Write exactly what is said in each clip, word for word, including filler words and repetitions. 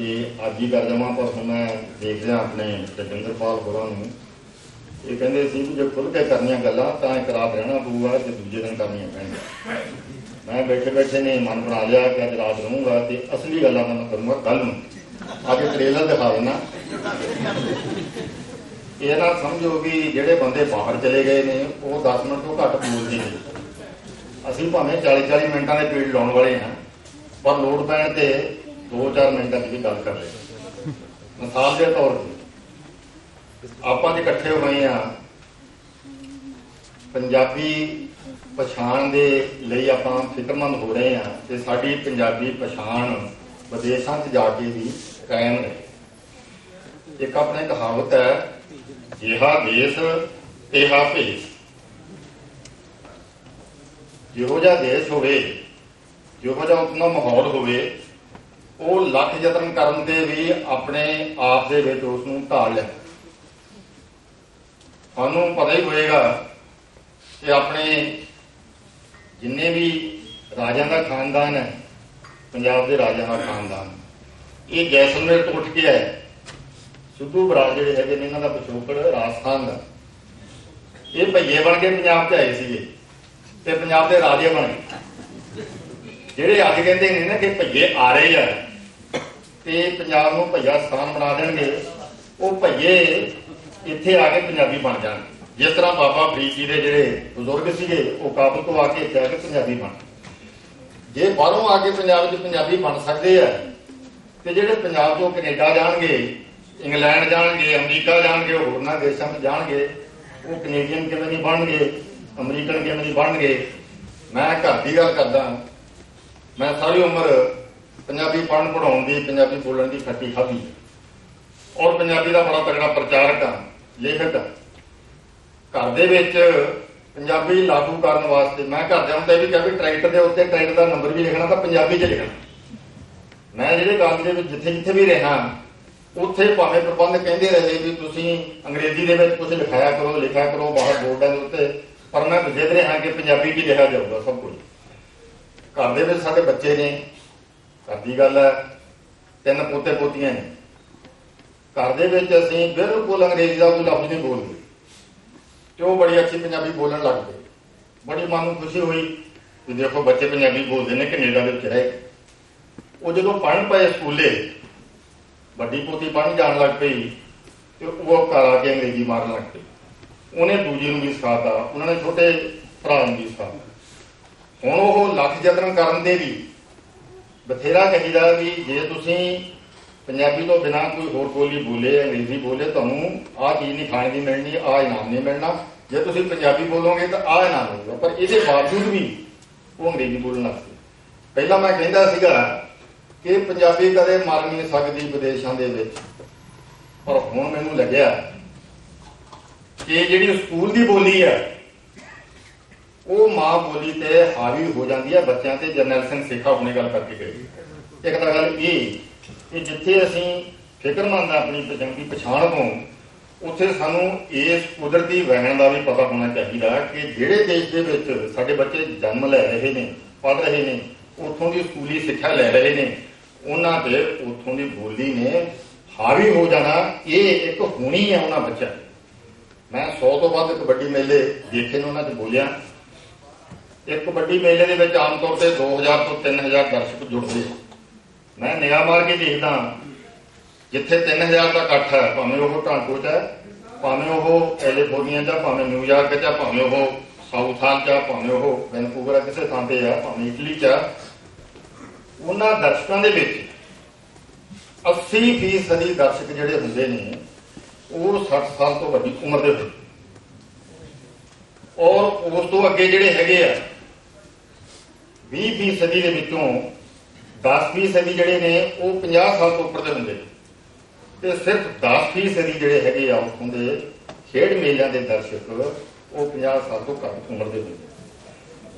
ये अज ही कर जावा पर हम मैं देख रहा अपने जोगिंदरपाल होरां नूं ये कहंदे सी कि जे खुल के करनियां गल्लां तां इकरार रहना पऊगा ते दूजे दिन करनियां पैणगीआं। मैं बैठे बैठे ने मन बना लिया कि अज रात रहूंगा ते असली गल्लां मैं करूंगा कल नूं आके करेला दिखा देना। ये ना समझो भी जिहड़े बंदे बाहर चले गए ने वो दस मिनट तो घट बोलदे नहीं, असीं भावें चाली चाली मिनटां दे पेड़ लाउण वाले हां पर लोड़ पैण ते दो चार मिनटा की गल कर रहे। मिसाल के तौर पर आप इकट्ठे हुए हैं पंजाबी पछाण के लिए आप फिक्रमंद हो रहे हैं तो साड़ी पंजाबी पछाण विदेशों में जाके भी कायम रहे। एक अपने कहावत है जिहा देश तेहा भेष, जिहो जिहा देश होवे जिहो जिहा उतना माहौल होवे वो लख यतन करन ते भी अपने आप दे विच उस नूं ढाल लै। सानूं पता ही होएगा कि अपने जिन्ने भी राजा का खानदान है पंजाब के राजा का खानदान ये जैसलमेर तो उठ के है, सिद्धू बराज जिहड़े हैगे ने इन्हां दा पिछोकड़ राजस्थान का, ये भईए बन के पंजाब च आए सीगे ते पंजाब के राजे बन गए। जिहड़े अज कहंदे ने ना कि भईए आ रहे हैं ਤੇ ਪੰਜਾਬ ਨੂੰ ਭਈਆ ਸਥਾਨ ਬਣਾ ਦੇਣਗੇ ਉਹ ਭਈਏ ਇੱਥੇ ਆ ਕੇ ਪੰਜਾਬੀ ਬਣ ਜਾਣਗੇ। ਜਿਸ ਤਰ੍ਹਾਂ ਬਾਬਾ ਫਰੀਦ ਜੀ ਦੇ ਜਿਹੜੇ ਬਜ਼ੁਰਗ ਸੀਗੇ ਉਹ ਕਾਬਲ ਤੋਂ ਆ ਕੇ ਇੱਥੇ ਆ ਕੇ ਪੰਜਾਬੀ ਬਣ, ਜੇ ਬਾਹਰੋਂ ਆ ਕੇ ਪੰਜਾਬ 'ਚ ਪੰਜਾਬੀ ਬਣ ਸਕਦੇ ਆ ਤੇ ਜਿਹੜੇ ਪੰਜਾਬ ਤੋਂ ਕੈਨੇਡਾ ਜਾਣਗੇ, ਇੰਗਲੈਂਡ ਜਾਣਗੇ, ਅਮਰੀਕਾ ਜਾਣਗੇ, ਹੋਰਨਾਂ ਦੇਸ਼ਾਂ 'ਚ ਜਾਣਗੇ, ਉਹ ਕੈਨੇਡੀਅਨ ਕਿਵੇਂ ਨਹੀਂ ਬਣਨਗੇ, ਅਮਰੀਕਨ ਕਿਵੇਂ ਨਹੀਂ ਬਣਨਗੇ। ਮੈਂ ਘਰ ਦੀ ਗੱਲ ਕਰਦਾ, ਮੈਂ ਸਾਰੀ ਉਮਰ पंजाबी पढ़न पढ़ाउण दी पंजाबी बोलण दी खट्टी खाधी और पंजाबी का बड़ा तगड़ा प्रचारक हाँ, लेखक हाँ। घर दे विच पंजाबी लागू करन वास्ते मैं घरदिआं नूं भी कहा भी ट्रैक्टर के उत्ते ट्रैक्टर का नंबर भी लिखना तो पंजाबी च लिखना। मैं जिहड़े गांव दे विच जिथे जिथे भी रहा उत्थे भावें प्रबंध कहिंदे रहे भी तुसीं अंग्रेजी दे विच कुछ लिखाया करो लिखा करो बाहर बोर्डां दे उत्ते, पर मैं जिद रहा कि पंजाबी च लिखा जाऊगा सब कुछ। घर दे विच साडे बच्चे ने, घर की गल है, तीन पोते पोतियां ने, घर के असीं बिल्कुल अंग्रेजी का कोई लफ्ज नहीं बोलते तो वो बड़ी अच्छी पंजाबी बोलन लग गए। बड़ी मन नूं खुशी हुई कि देखो बच्चे पंजाबी बोलते हैं। कनेडा के रहे वो जो पढ़न पे स्कूले वड्डी पोती पढ़न जान लग पई तो वो घर आके अंग्रेजी मारन लग पई, उन्हें दूजे नूं भी सिखाता, उन्होंने छोटे भरा नूं भी सिखाता। हुण वो लख जतन करन दे भी बथेरा कहीदा भी जे तुसीं पंजाबी तो बिना कोई होर बोली बोले अंग्रेजी बोले तुहानूं आह चीज़ नहीं खाने की मिलनी, आह इनाम नहीं मिलना, जे तुसीं पंजाबी बोलोगे तो आह इनाम होगा। पर इसदे बावजूद भी वो अंग्रेजी बोलण लग पए। पहलां मैं कहिंदा सीगा कि पंजाबी कदे मर नहीं सकदी विदेशां दे विच, पर हुण मैनूं लगिआ कि जिहड़ी स्कूल दी बोली है वो माँ बोली ते हावी हो जाती है बच्चों से। जरनैल सिंह सेखा अपनी गल करके गई, एक तो गल ये कि जिथे असीं फिक्रमंद अपनी पंजाबी पछाण तो उत्थे सानूं इस कुदरती वहन का भी पता होना चाहिए कि जिहड़े देश के विच साडे बच्चे जन्म लै रहे हैं, पढ़ रहे हैं, उत्थों की स्कूली सिक्ख्या लै रहे हैं, उन्हां ते उत्थों की बोली ने हावी हो जाना ये एक होनी है उन्हां बच्चों। मैं सौ तो वध कबड्डी मेले देखे ने, उन्हां च बोलिया। एक कबड्डी मेले के विच आम तौर पर दो हज़ार तो तीन हज़ार दर्शक जुड़ते हैं। मैं निगाह मार के देखदा जिथे तीन हज़ार का इकट्ठ है भावें वो टांगो च है, भावें वो कैलीफोर्निया च, भावें न्यूयॉर्क च, भावें वो साउथ हाल च, भावें वो वैनकूवर किसी थां ते है, भावें इटली च, उन्हां दर्शकों के विच अस्सी फीसदी दर्शक जिहड़े हुंदे ने वो सठ साल तो वड्डी उम्र दे हुंदे और उस तो अगे जिहड़े हैगे आ बीस फीसदी के विचों दस फीसदी जिहड़े ने वो पचास साल तो उपर दे हुंदे ते सिर्फ दस फीसदी जिहड़े हैगे आ उथों दे खेड मेलियां दे दर्शक वो पचास साल तो घट उम्र दे हुंदे।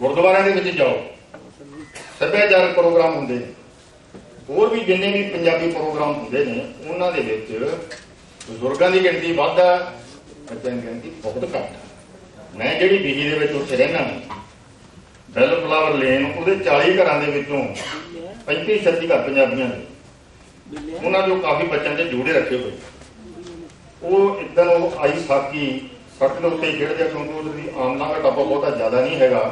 गुरद्वारियां दे विच जाओ सभ्याचारक प्रोग्राम हुंदे ने, होर भी जिन्ने भी पंजाबी प्रोग्राम हुंदे ने उन्हां दे विच बजुर्गां की गिणती वध है, बच्चों की गिणती बहुत घट है। मैं जिहड़ी बीही दे विच उत्थे रहना बैल फ्लावर लेन, उहदे चाली घरां दे विचों पैंती छत्ती घर पंजाबियां ने, उन्होंने काफी बच्चों के जूड़े रखे हुए वो इधर आई साकी सड़क के उत्ते खेडदे क्योंकि आमदन का टापा बहुता ज्यादा नहीं हैगा।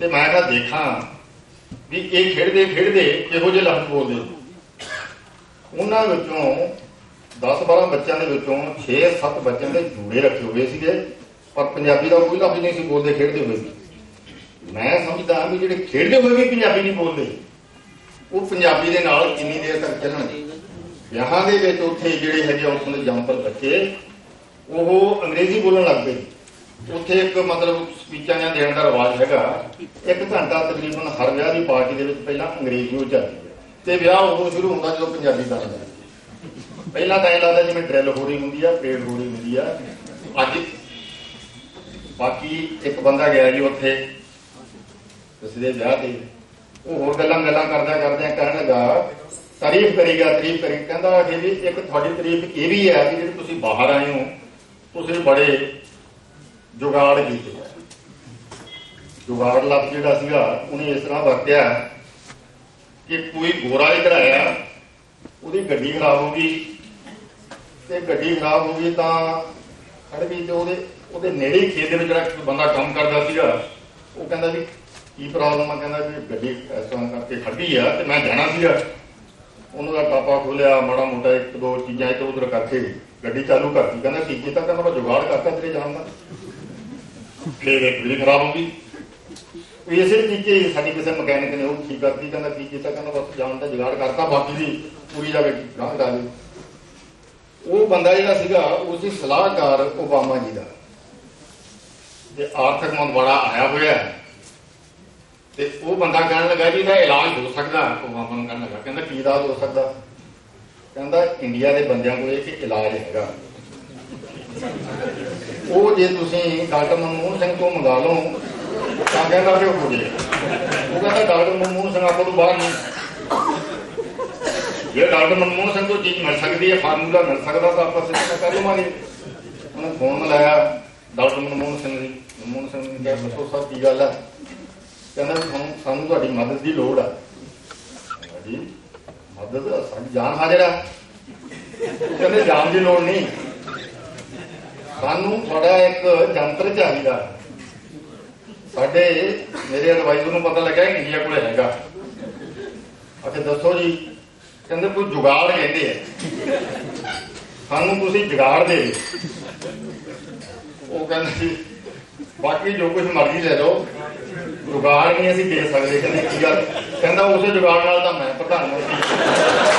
तो मैं क्या देखा भी ये खेडदे खेडदे किहो जिहे लफ्ज़ बोलदे उन्हां विचों दस बारह बच्चों के विचों छे सत्त बच्चों के जूड़े रखे हुए थे पर पंजाबी का कोई लफ्ज़ नहीं बोलते खेडदे हुए। मैं समझदा भी जिहड़े खेडदे हुए भी पंजाबी नहीं बोलते वो पंजाबी दे नाल कितनी देर तक चलणगे। ਵਿਆਹਾਂ ਦੇ ਵਿੱਚ ਉੱਥੇ ਜਿਹੜੇ ਹੈਗੇ ਉੱਥੋਂ ਦੇ ਜੰਮਪਲ ਬੱਚੇ ਉਹ ਅੰਗਰੇਜ਼ੀ ਬੋਲਣ ਲੱਗ ਪਏ। ਉੱਥੇ ਇੱਕ ਮਤਲਬ ਸਪੀਚਾਂ ਜਾਂ ਦੇਣ ਦਾ ਰਿਵਾਜ ਹੈਗਾ ਇੱਕ ਘੰਟਾ ਤਕਰੀਬਨ ਹਰ ਵਿਆਹ ਦੀ ਪਾਰਟੀ ਦੇ ਵਿੱਚ ਪਹਿਲਾਂ ਅੰਗਰੇਜ਼ੀ ਹੋ ਜਾਂਦੀ ਹੈ ਤੇ ਵਿਆਹ ਉਦੋਂ ਸ਼ੁਰੂ ਹੁੰਦਾ ਜਦੋਂ ਪੰਜਾਬੀ ਦਾ ਲੱਗਦਾ। ਪਹਿਲਾਂ ਤਾਂ ਇਹ ਲੱਗਦਾ ਜਿਵੇਂ ਡਰਿੱਲ ਹੋ ਰਹੀ ਹੁੰਦੀ ਆ ਪਰੇਡ ਹੋ ਰਹੀ ਹੁੰਦੀ ਆ। ਅੱਜ ਬਾਕੀ ਇੱਕ ਬੰਦਾ ਗਿਆ ਜੀ ਉੱਥੇ ਕਿਸੇ ਦੇ ਵਿਆਹ ਤੇ ਉਹ ਹੋਰ ਗੱਲਾਂ ਗੱਲਾਂ ਕਰਦਿਆਂ ਕਰਦਿਆਂ ਕਹਿਣ ਲੱਗਾ तारीफ करेगा तारीफ करेगा कहता है जी एक थोड़ी तारीफ ये भी है कि जो तुम बाहर आए हो तुम बड़े जुगाड़ कीते जुगाड़ लफ्ज़ जो उन्हें इस तरह वरत्या कि कोई गोरा ही कराया उसकी गड्डी खराब हो गई तो गड्डी खराब हो गई तो खड़वी तो वो नेड़े ही खेत में जो बंदा काम करता सीगा वो कहता भी की प्रॉब्लम है कहता भी गड्डी इस तरह करके खड़ी है तो मैं जाना सीगा उन्होंने टापा खोलिया माड़ा मोटा एक दो चीजा इधर उधर करके गड्डी चालू करती कहना ठीक है तो मैं जुगाड़ करता तेरे जान का फिर एक बिजली खराब होगी इसे टीके साड़ी किसी मकैनिक ने ठीक करती कहना ठीक है कहना बस जान का जुगाड़ करता बाकी भी पूरी जाके गांह डाल वो बंदा जिहड़ा सीगा उसकी सलाहकार ओबामा जी का आर्थिक मंदवाड़ा आया होया ਤੇ ਉਹ ਬੰਦਾ ਕਹਿਣ ਲੱਗਾ ਜੀ ਇਹਦਾ ਇਲਾਜ ਹੋ ਸਕਦਾ। ਓਬਾਮਾ ਨੂੰ ਕਹਿਣ ਲੱਗਾ ਕਹਿੰਦਾ ਕੀ ਇਲਾਜ ਹੋ ਸਕਦਾ ਕਹਿੰਦਾ ਇੰਡੀਆ ਦੇ ਬੰਦਿਆਂ ਕੋਲ ਇੱਕ ਇਲਾਜ ਹੈਗਾ ਉਹ ਜੇ ਤੁਸੀਂ ਡਾਕਟਰ ਮਨਮੋਹਨ ਸਿੰਘ ਤੋਂ ਮੰਗਾ ਲਓ ਤਾਂ ਕਹਿੰਦਾ ਫਿਰ ਹੋ ਜਾਏ। ਉਹ ਕਹਿੰਦਾ ਡਾਕਟਰ ਮਨਮੋਹਨ ਸਿੰਘ ਆਪਾਂ ਤੋਂ ਬਾਹਰ ਨਹੀਂ ਜੇ ਡਾਕਟਰ ਮਨਮੋਹਨ ਸਿੰਘ ਤੋਂ ਚੀਜ਼ ਮਿਲ ਸਕਦੀ ਹੈ ਫਾਰਮੂਲਾ ਮਿਲ ਸਕਦਾ ਤਾਂ ਆਪਾਂ ਸਿੱਧਾ ਕਰ ਲਵਾਂਗੇ। ਉਹਨੇ ਫੋਨ ਮਿਲਾਇਆ ਡਾਕਟਰ ਮਨਮੋਹਨ ਸਿੰਘ ਜੀ ਮਨਮੋਹਨ ਸਿੰਘ ਨੇ ਕਿਹਾ ਦੱਸੋ ਸਰ ਕੀ ਗੱਲ ਹੈ कहना सानू तुहाडी मदद की लोड़ आ जी मदद साडी जान हाजिर है कहते जान की लोड़ नहीं सानू थोड़ा एक यंत्र चाहिए साडे मेरे एडवाइजर नूं पता लगा इंडिया कोल हैगा अच्छा दसो जी कहते कोई जुगाड़ कहते हैं सानू तुसीं जुगाड़ दे वो कहना जी बाकी जो कुछ मर्जी ले लो जुगाड़ नहीं असीं दे सकदे। कहंदा उस जुगाड़ नाल तां मैं प्रधान मंत्री